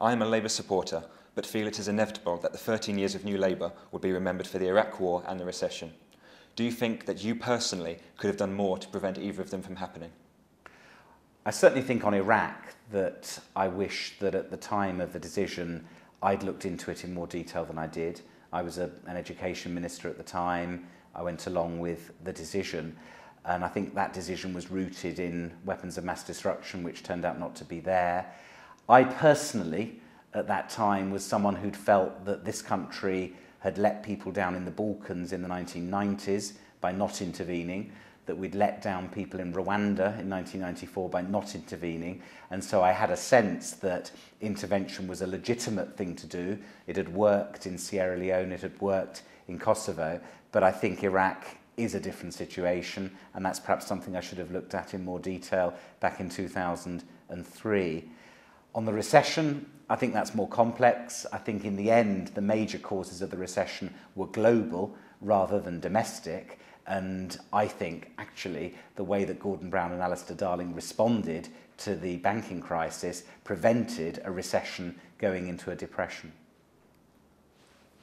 I am a Labour supporter, but feel it is inevitable that the 13 years of New Labour will be remembered for the Iraq War and the recession. Do you think that you personally could have done more to prevent either of them from happening? I certainly think on Iraq that I wish that at the time of the decision I'd looked into it in more detail than I did. I was an education minister at the time. I went along with the decision, and I think that decision was rooted in weapons of mass destruction, which turned out not to be there. I personally, at that time, was someone who'd felt that this country had let people down in the Balkans in the 1990s by not intervening, that we'd let down people in Rwanda in 1994 by not intervening, and so I had a sense that intervention was a legitimate thing to do. It had worked in Sierra Leone, it had worked in Kosovo, but I think Iraq is a different situation, and that's perhaps something I should have looked at in more detail back in 2003. On the recession, I think that's more complex. I think in the end, the major causes of the recession were global rather than domestic. And I think actually the way that Gordon Brown and Alistair Darling responded to the banking crisis prevented a recession going into a depression.